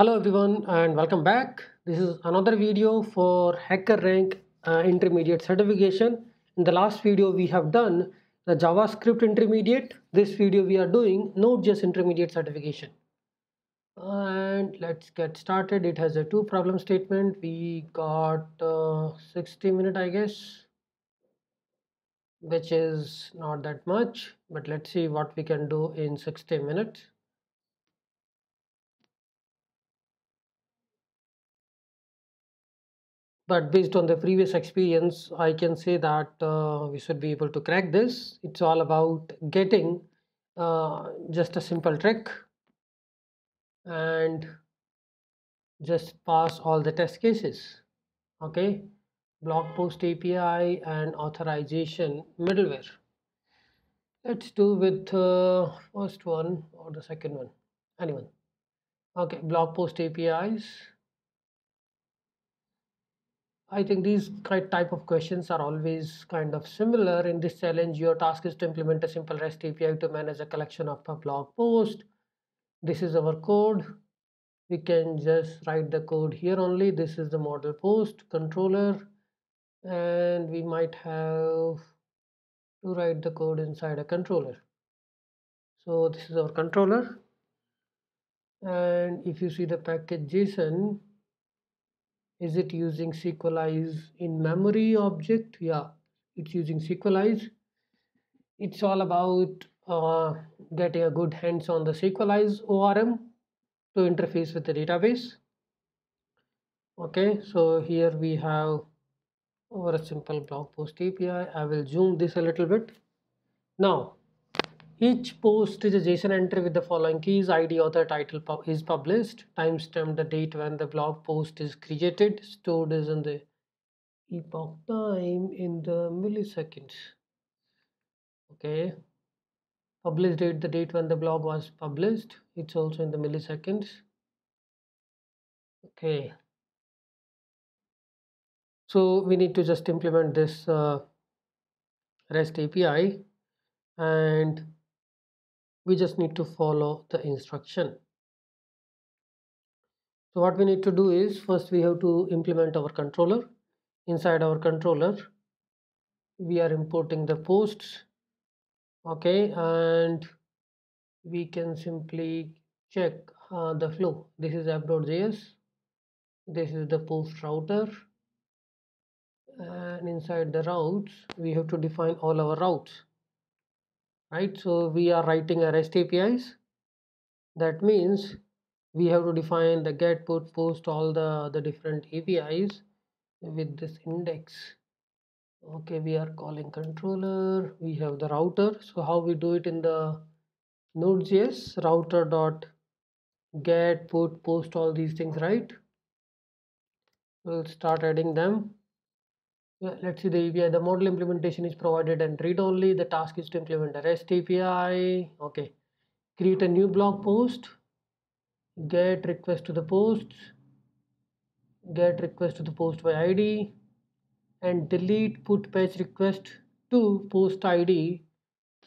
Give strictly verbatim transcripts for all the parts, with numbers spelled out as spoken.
Hello everyone and welcome back. This is another video for HackerRank uh, intermediate certification. In the last video we have done the JavaScript intermediate. This video we are doing Node.js intermediate certification. And let's get started. It has a two problem statement. We got uh, sixty minutes I guess, which is not that much, but let's see what we can do in sixty minutes. But based on the previous experience, I can say that uh, we should be able to crack this. It's all about getting uh, just a simple trick and just pass all the test cases. Okay, blog post A P I and authorization middleware. Let's do with uh, first one or the second one, anyone. Okay, blog post A P Is. I think these type of questions are always kind of similar. In this challenge, your task is to implement a simple REST A P I to manage a collection of a blog post. This is our code. We can just write the code here only. This is the model post controller, and we might have to write the code inside a controller. So this is our controller, and if you see the package JSON, is it using Sequelize in memory object? Yeah, it's using Sequelize. It's all about uh, getting a good hands on the Sequelize O R M to interface with the database. Okay, so here we have over a simple blog post A P I. I will zoom this a little bit. Now, each post is a JSON entry with the following keys: I D, author, title is published, timestamp the date when the blog post is created, stored is in the epoch time in the milliseconds. Okay, published date, the date when the blog was published, it's also in the milliseconds. Okay, so we need to just implement this uh, REST A P I, and we just need to follow the instruction. So what we need to do is, first we have to implement our controller. Inside our controller we are importing the posts. Okay, and we can simply check uh, the flow. This is app.js, this is the post router, and inside the routes we have to define all our routes. Right, so we are writing a REST A P Is. That means we have to define the get, put, post, all the, the different A P Is with this index. Okay, we are calling controller, we have the router. So how we do it in the Node.js, router dot get, put, post, all these things, right? We'll start adding them. Let's see the A P I. The model implementation is provided and read only. The task is to implement a REST A P I. Okay, create a new blog post, get request to the posts, get request to the post by I D, and delete put patch request to post I D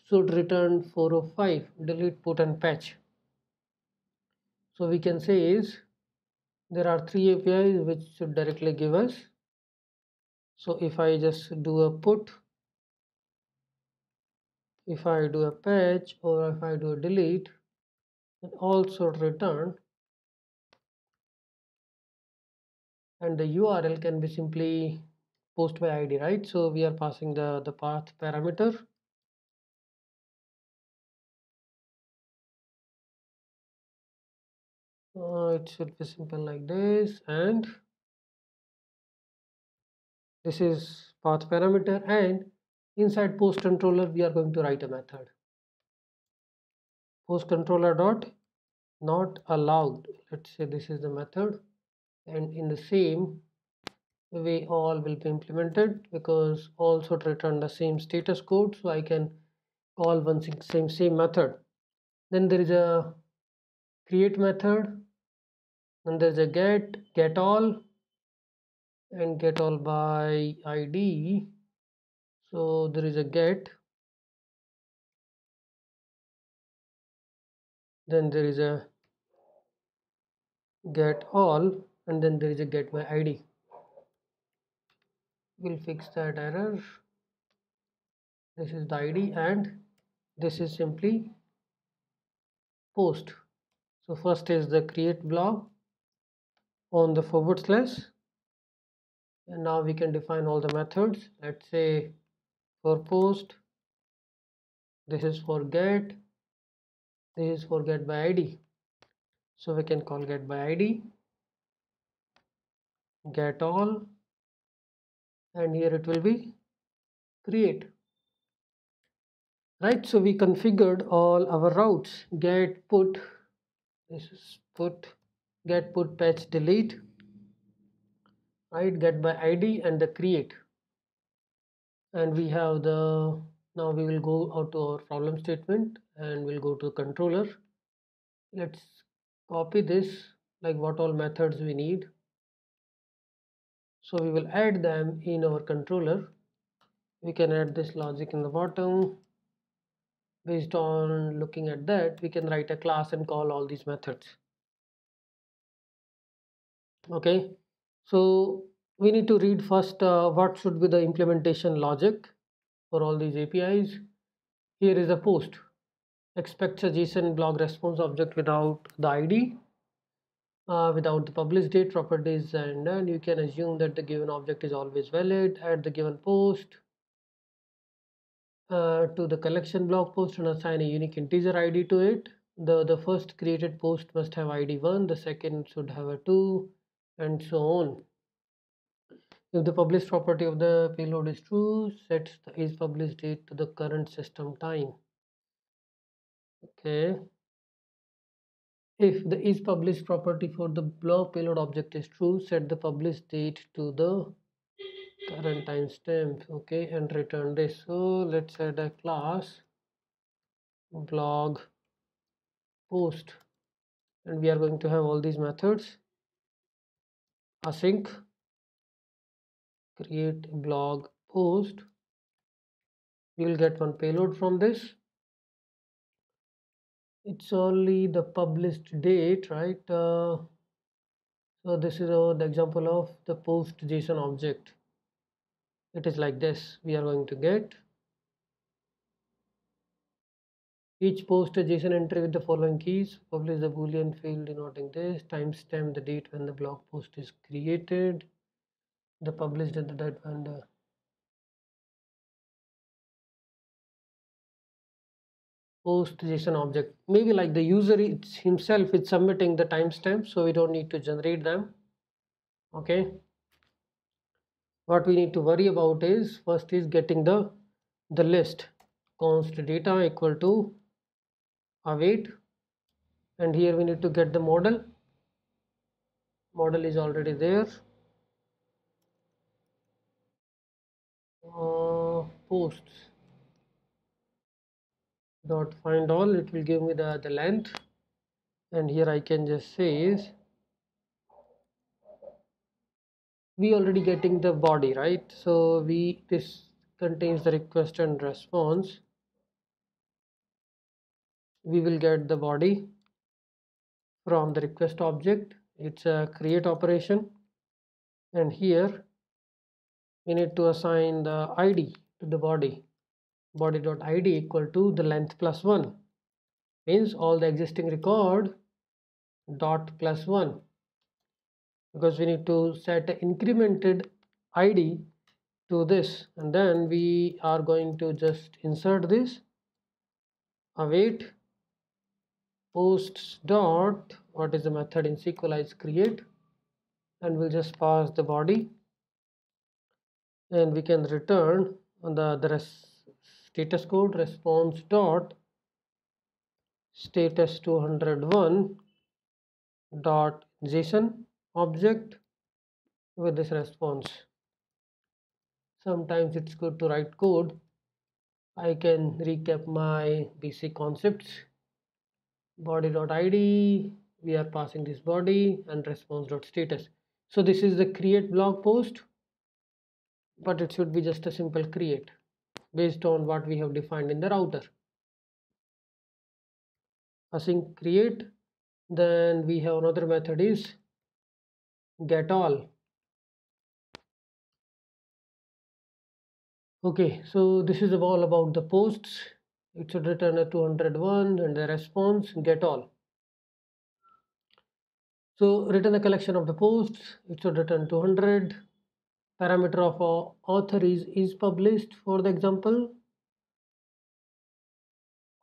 should return four oh five. Delete put and patch. So we can say is there are three A P Is which should directly give us. So if I just do a put, if I do a patch, or if I do a delete, then all should return, and the U R L can be simply post by I D, right? So we are passing the, the path parameter. Uh, it should be simple like this, and this is path parameter, and inside post controller we are going to write a method. Post controller dot not allowed. Let's say this is the method, and in the same way all will be implemented, because all should return the same status code. So I can call one same same method. Then there is a create method, and there is a get, get all, and get all by I D. So there is a get, then there is a get all, and then there is a get my I D. We'll fix that error. This is the I D and this is simply post. So first is the create blob on the forward slash, and now we can define all the methods. Let's say for post, this is for get, this is for get by I D. So we can call get by I D, get all, and here it will be create. Right, so we configured all our routes, get, put, this is put, get, put, patch, delete, right, get by I D and the create. And we have the, now we will go out to our problem statement and we'll go to controller. Let's copy this, like what all methods we need. So we will add them in our controller. We can add this logic in the bottom. Based on looking at that, we can write a class and call all these methods. Okay, so we need to read first uh, what should be the implementation logic for all these A P Is. Here is a post. Expects a JSON block response object without the I D, uh, without the publish date, properties, and then you can assume that the given object is always valid at the given post. Uh, to the collection block post and assign a unique integer I D to it. The, the first created post must have I D one, the second should have a two, and so on. If the publish property of the payload is true, set the is published date to the current system time. Okay. If the is published property for the block payload object is true, set the publish date to the current timestamp. Okay, and return this. So let's add a class blog post, and we are going to have all these methods: async, create blog post. We will get one payload from this. It's only the published date, right? Uh, so this is our, the example of the post JSON object. It is like this. We are going to get each post a JSON entry with the following keys: publish the boolean field denoting this, timestamp the date when the blog post is created, the published at the date when the post JSON object. Maybe like the user it's himself is submitting the timestamp, so we don't need to generate them. Okay. What we need to worry about is first is getting the the list const data equal to await, and here we need to get the model. Model is already there. Uh, posts dot find all. It will give me the the length, and here I can just say is we already getting the body, right? So we this contains the request and response. We will get the body from the request object. It's a create operation, and here we need to assign the I D to the body. Body.id equal to the length plus one means all the existing record dot plus one. Because we need to set an incremented I D to this, and then we are going to just insert this await posts dot what is the method in Sequelize create, and we'll just pass the body, and we can return the, the res, status code response dot status two hundred one dot JSON object with this response. Sometimes it's good to write code. I can recap my basic concepts. Body.id, we are passing this body, and response.status. So this is the create blog post, but it should be just a simple create based on what we have defined in the router. Async create Then we have another method is get all. Okay, so this is all about the posts. It should return a two hundred one and the response get all. So return a collection of the posts. It should return two hundred. Parameter of author is is published for the example.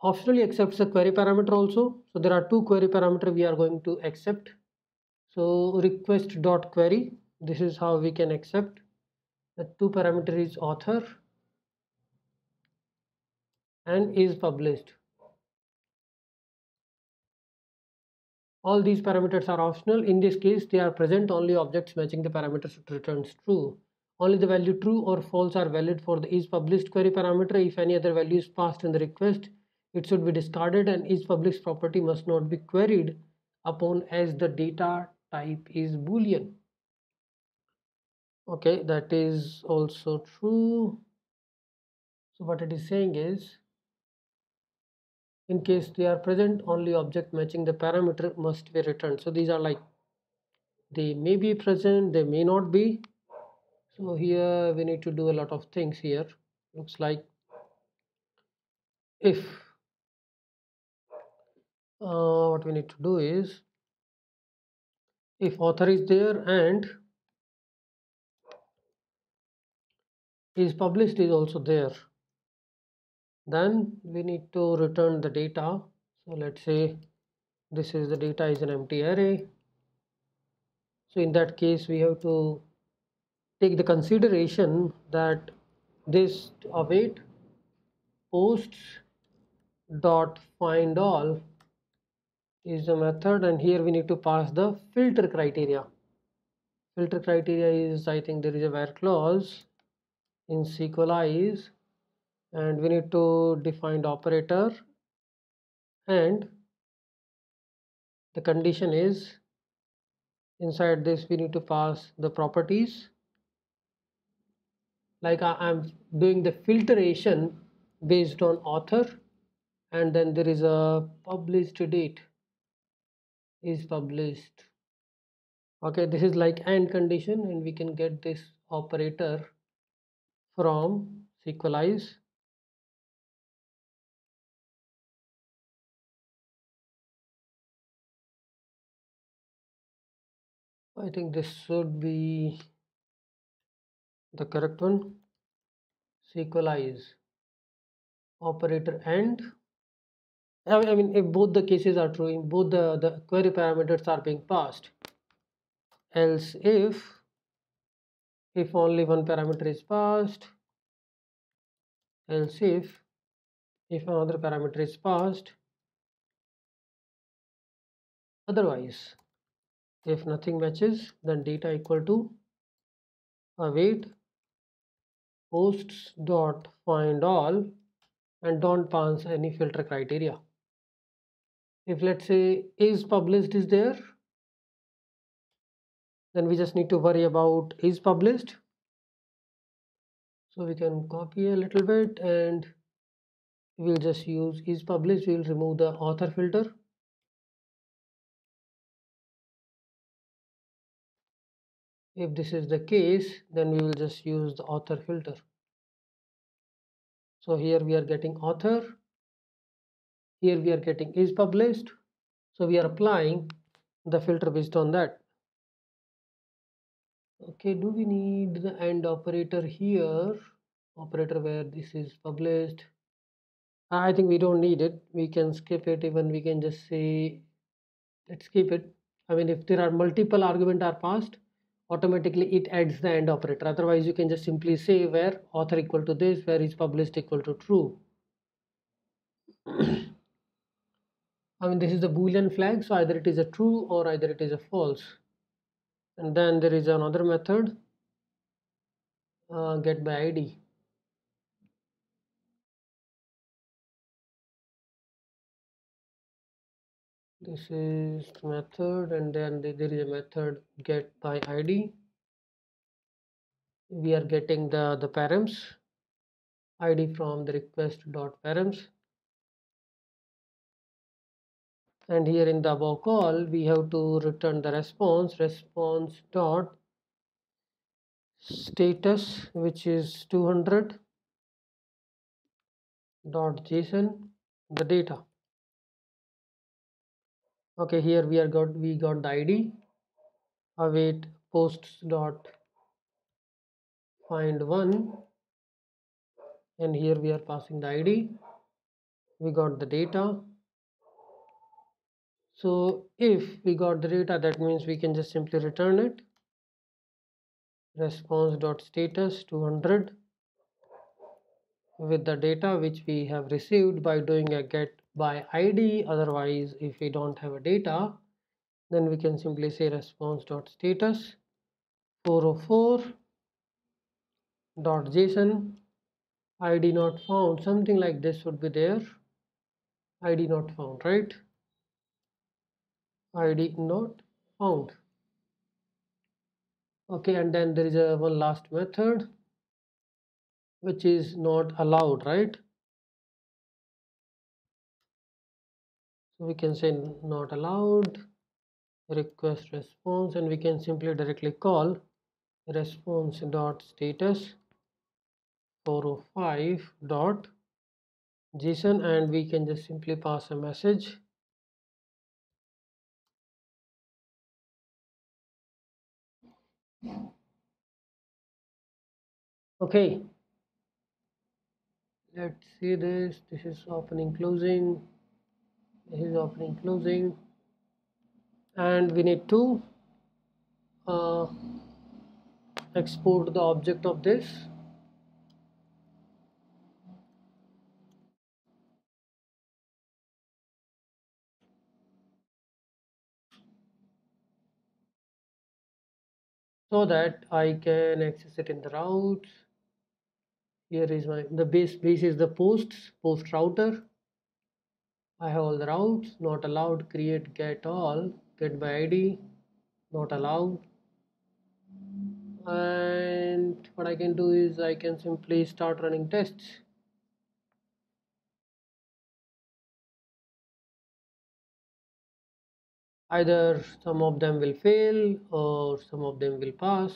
Optionally accepts the query parameter also. So there are two query parameters we are going to accept. So request.query. This is how we can accept. The two parameter is author and is published. All these parameters are optional. In this case, they are present. Only objects matching the parameters returns true. Only the value true or false are valid for the is published query parameter. If any other value is passed in the request, it should be discarded, and is published property must not be queried upon as the data type is boolean. Okay, that is also true. So what it is saying is, in case they are present, only object matching the parameter must be returned. So these are like, they may be present, they may not be. So here we need to do a lot of things here. Looks like if uh, what we need to do is, if author is there and is published is also there, then we need to return the data. So let's say this is the data is an empty array. So in that case, we have to take the consideration that this await posts dot find all is the method, and here we need to pass the filter criteria. Filter criteria is, I think there is a where clause in Sequelize. And we need to define the operator, and the condition is, inside this we need to pass the properties. Like I am doing the filtration based on author, and then there is a published date is published. Okay, this is like and condition, and we can get this operator from Sequelize. I think this should be the correct one. Sequelize operator and I mean, if both the cases are true, in both the, the query parameters are being passed. Else if if only one parameter is passed, else if if another parameter is passed, otherwise if nothing matches, then data equal to await posts dot find all, and don't pass any filter criteria. If let's say is published is there, then we just need to worry about is published. So we can copy a little bit, and we'll just use is published. We'll remove the author filter. If this is the case, then we will just use the author filter. So here we are getting author, here we are getting is published. So we are applying the filter based on that. Okay, do we need the and operator here? Operator where this is published, I think we don't need it. We can skip it. Even we can just say let's skip it. I mean, if there are multiple arguments are passed, automatically it adds the and operator. Otherwise you can just simply say where author equal to this, where is published equal to true. I mean, this is the boolean flag, so either it is a true or either it is a false. And then there is another method, uh, get by I D. This is method, and then there is a method get by I D. We are getting the, the params I D from the request dot params. and here in the above call we have to return the response response dot status, which is two hundred dot JSON the data. Okay, here we are got we got the I D await posts dot find one, and here we are passing the I D. We got the data. So if we got the data, that means we can just simply return it. Response.status two hundred with the data which we have received by doing a get by I D. Otherwise, if we don't have a data, then we can simply say response.status four oh four dot json I D not found. Something like this would be there. I D not found, right? I D not found. Okay, and then there is a one last method which is not allowed, right? So we can say not allowed request response, and we can simply directly call response dot status four oh five dot JSON, and we can just simply pass a message. Okay, let's see this. This is opening, closing. This is opening, closing, and we need to uh, export the object of this. So that I can access it in the routes. Here is my the base base is the posts post router. I have all the routes not allowed. Create get all get by I D not allowed. And what I can do is I can simply start running tests. Either some of them will fail or some of them will pass.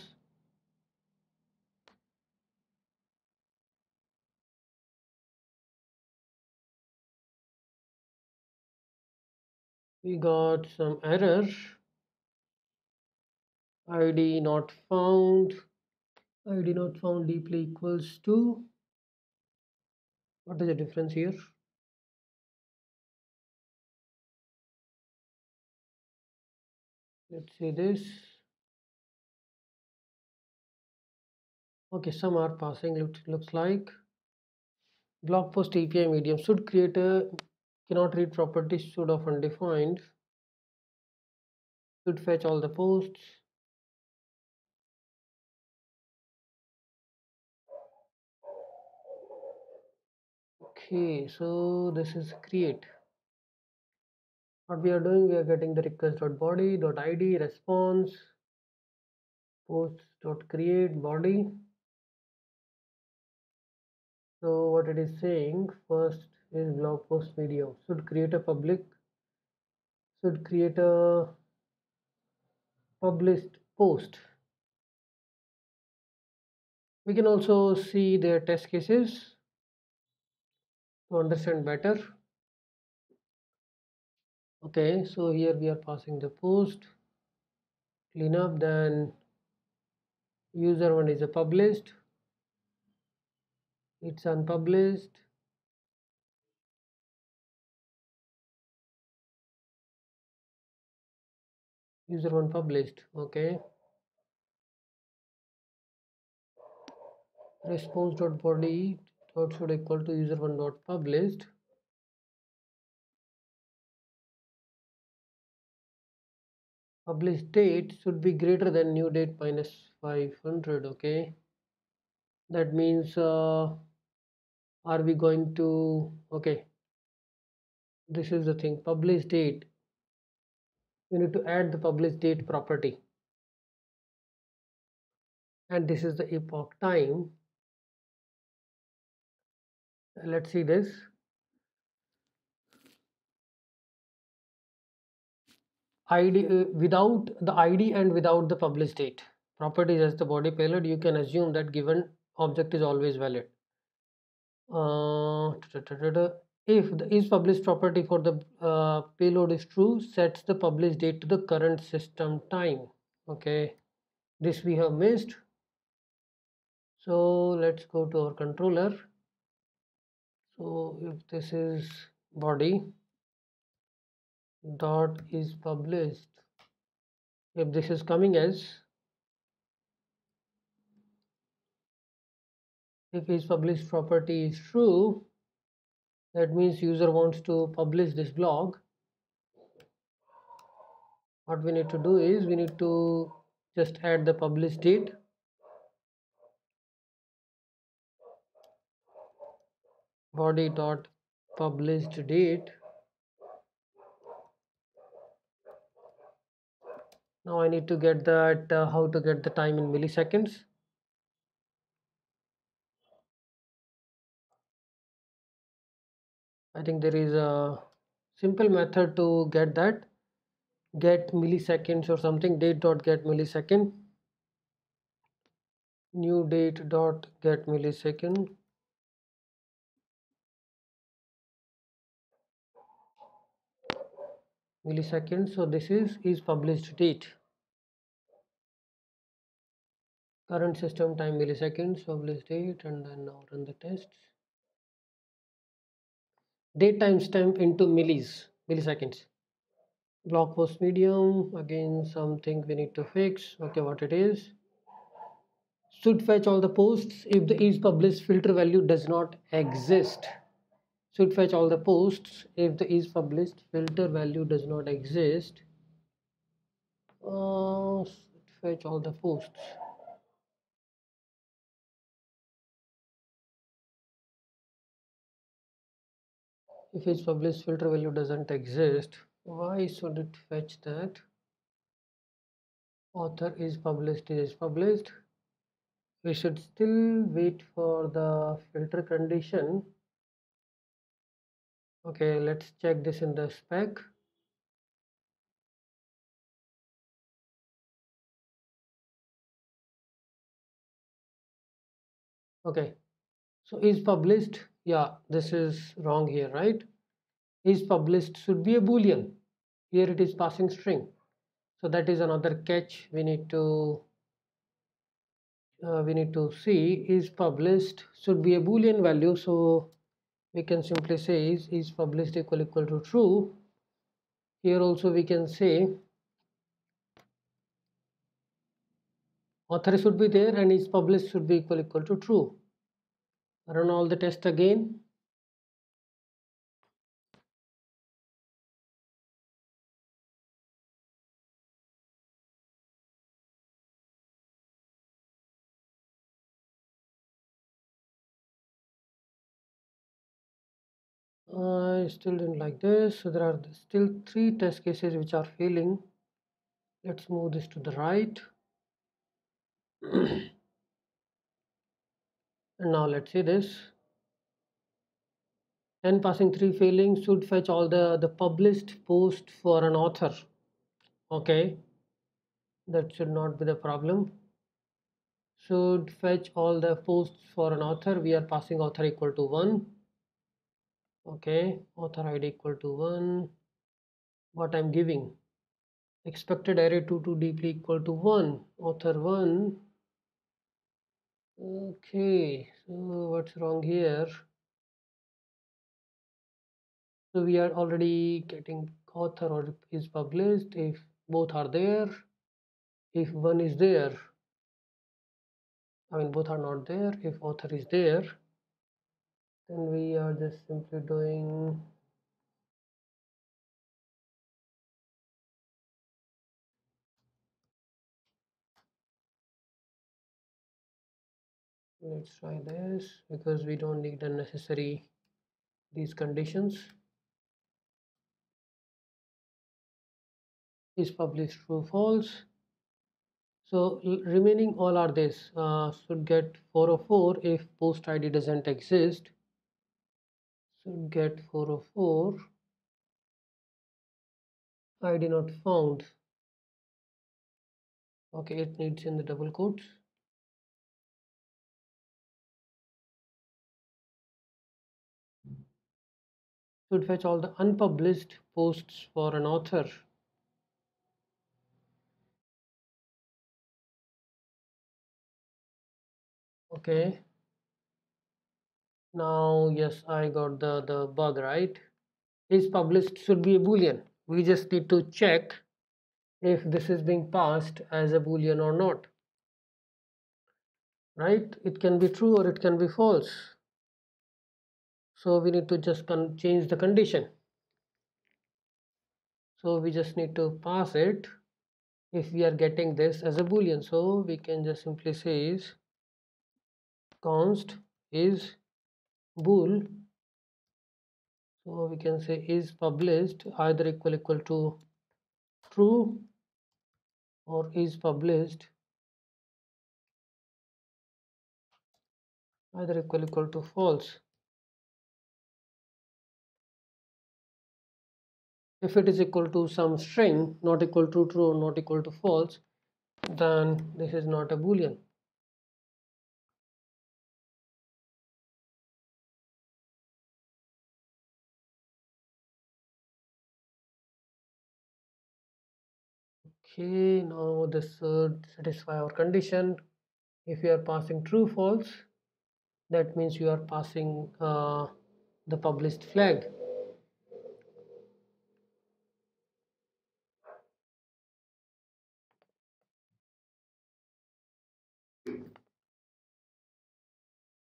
We got some error. I D not found. I D not found deeply equals to. What is the difference here? Let's see this. Okay, some are passing. It looks like blog post A P I medium should create a cannot read property should of undefined should fetch all the posts. Okay, so this is create. What we are doing, we are getting the request.body.id response posts.create body. So what it is saying first is blog post medium should create a public should create a published post. We can also see their test cases to understand better. Okay, so here we are passing the post cleanup, then user one is a published, it's unpublished, user one published. Okay, response.body should equal to user one dot published. Published date should be greater than new date minus five hundred. Okay, that means uh, are we going to okay this is the thing published date. We need to add the published date property, and this is the epoch time. Let's see this. I D uh, without the I D and without the published date. Properties as the body payload, you can assume that given object is always valid. Uh, da, da, da, da. If the is published property for the uh, payload is true, sets the published date to the current system time. Okay, this we have missed. So let's go to our controller. So if this is body dot is published, if this is coming as if is published property is true, that means user wants to publish this blog. What we need to do is we need to just add the publish date. Body dot published date. Now I need to get that uh, how to get the time in milliseconds. I think there is a simple method to get that, get milliseconds or something, date dot get millisecond, new date dot get millisecond. Millisecond. So this is is published date, current system time milliseconds, published date, and then now run the tests. Date timestamp into millis, milliseconds. Blog post medium, again something we need to fix. Okay, what it is. Should fetch all the posts if the is published filter value does not exist. Should fetch all the posts if the is published filter value does not exist. Uh, should fetch all the posts. If its published filter value doesn't exist, why should it fetch that? Author is published is published. We should still wait for the filter condition. Okay, let's check this in the spec. Okay, so is published. Yeah, this is wrong here, right? Is published should be a boolean. Here it is passing string. So that is another catch we need to uh, we need to see. Is published should be a boolean value. So we can simply say is is published equal equal to true. Here also we can say author should be there and is published should be equal equal to true. Run all the tests again. I still didn't like this. So there are still three test cases which are failing. Let's move this to the right. And now let's see this. ten passing three failing, should fetch all the, the published post for an author. Okay, that should not be the problem. Should fetch all the posts for an author. We are passing author equal to one. Okay, author I D equal to one. What I'm giving? Expected array two to deeply equal to one. Author one. Okay, so what's wrong here? So we are already getting author or is published if both are there. If one is there, I mean both are not there. If author is there, then we are just simply doing let's try this because we don't need unnecessary these conditions. Is published true false. So remaining all are this uh, should get four oh four if post I D doesn't exist. Should get four oh four. I D not found. Okay, it needs in the double quotes. Should fetch all the unpublished posts for an author. Okay. Now, yes, I got the, the bug, right? Is published should be a boolean. We just need to check if this is being passed as a boolean or not. Right? It can be true or it can be false. So we need to just change the condition. So we just need to pass it if we are getting this as a boolean. So we can just simply say is const is bool, so we can say is published either equal equal to true or is published either equal equal to false. If it is equal to some string, not equal to true or not equal to false, then this is not a boolean. Okay, now this should satisfy our condition. If you are passing true false, that means you are passing uh, the published flag.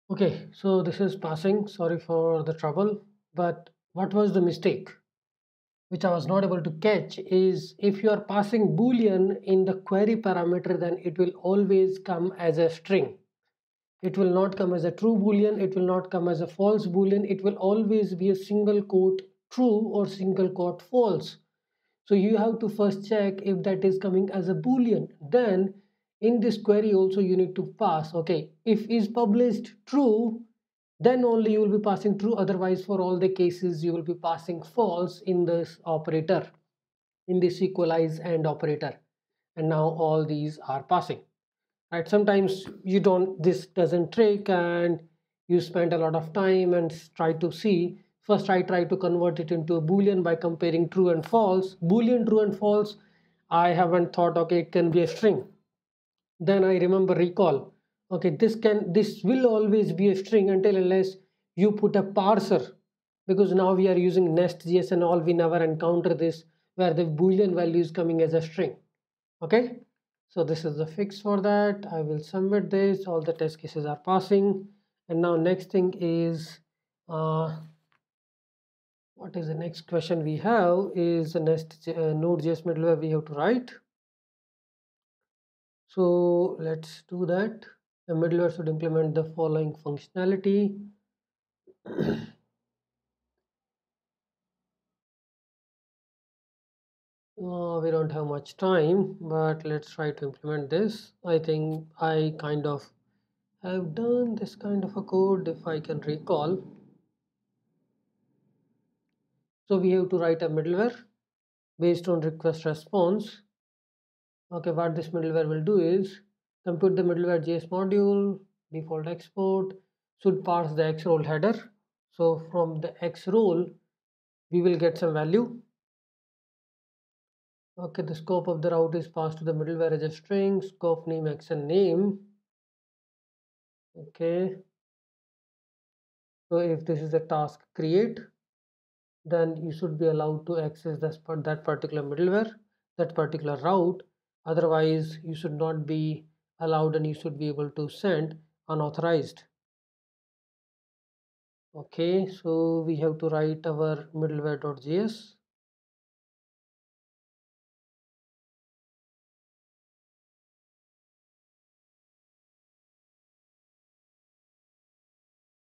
Okay, so this is passing. Sorry for the trouble, but what was the mistake which I was not able to catch is if you are passing boolean in the query parameter, then it will always come as a string. It will not come as a true boolean, it will not come as a false boolean, it will always be a single quote true or single quote false. So you have to first check if that is coming as a boolean. Then in this query also you need to pass, okay, if is published true, then only you will be passing true, otherwise for all the cases you will be passing false in this operator, in this equalize and operator. And now all these are passing, right? Sometimes you don't, this doesn't trick and you spend a lot of time and try to see. First I try to convert it into a boolean by comparing true and false. Boolean true and false, I haven't thought, okay, it can be a string. Then I remember recall, okay, this can this will always be a string until unless you put a parser, because now we are using Nest J S and all, we never encounter this where the boolean value is coming as a string. Okay, so this is the fix for that. I will submit this, all the test cases are passing. And now next thing is uh, what is the next question we have is the next uh, Node J S middleware we have to write. So let's do that. The middleware should implement the following functionality. Oh, we don't have much time, but let's try to implement this. I think I kind of have done this kind of a code if I can recall. So we have to write a middleware based on request response. Okay, what this middleware will do is compute the middleware J S module, default export, should parse the X role header. So from the X role, we will get some value. Okay, the scope of the route is passed to the middleware as a string, scope name, action name. Okay. So if this is a task create, then you should be allowed to access this, that particular middleware, that particular route. Otherwise, you should not be allowed and you should be able to send unauthorized. Okay, so we have to write our middleware dot J S.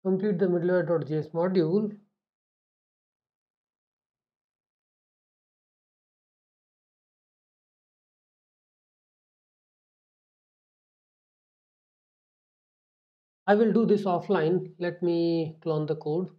Complete the middleware dot J S module. I will do this offline. Let me clone the code.